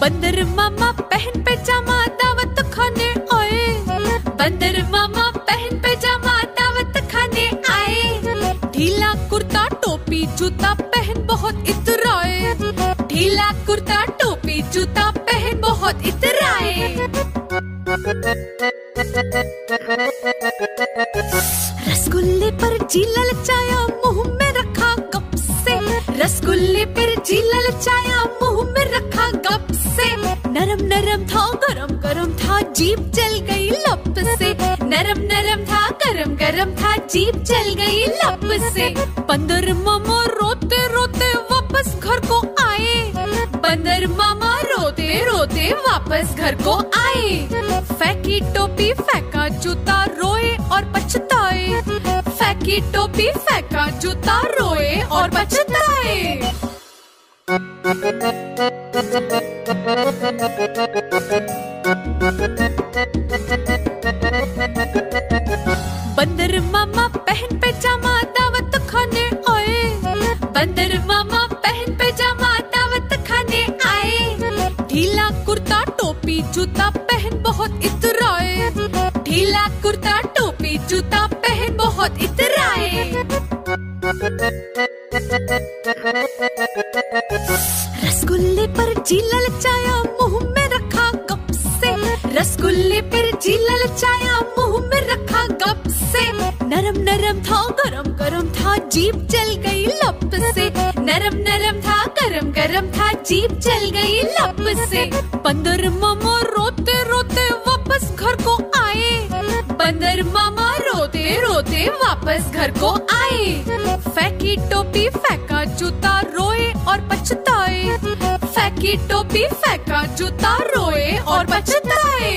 बंदर मामा पहन पैजामा दावत खाने आए। बंदर मामा पहन पैजामा दावत खाने आए। ढीला कुर्ता टोपी जूता पहन बहुत इतराए। ढीला कुर्ता टोपी जूता पहन बहुत इतराए। रसगुल्ले पर जीला लचाया मुँह में रखा गप से। रसगुल्ले पर जीला लचाया मुँह में रखा गप से। नरम नरम था गरम गरम था जीभ जल गई लप से। नरम नरम था गरम गरम था जीभ जल गई लप से। बंदर मामा रोते रोते वापस घर को आए। बंदर मामा रोते रोते वापस घर को आए। फैकी टोपी फैका जूता रोए और पछताए। फैकी टोपी फैका जूता रोए और पछताए। बंदर मामा पहन पैजामा दावत खाने आए। बंदर मामा पहन पैजामा ढीला कुर्ता टोपी जूता पहन बहुत इतराए। ढीला कुर्ता टोपी जूता पहन बहुत इतराए। रसगुल्ले पर जीला लचाया मुँह में रखा गप से। रसगुल्ले पर जीला लचाया मुँह में रखा गप से। नरम नरम था गरम गरम था जीभ जल गई लप से। नरम नरम था गरम गरम था जीभ जल गई लप से। बंदर मामा रोते रोते वापस घर को आए। बंदर मामा रोते रोते वापस घर को आए। फैकी टोपी फैका जूता रोए और पछताए। फैकी टोपी फैका जूता रोए और पछताए।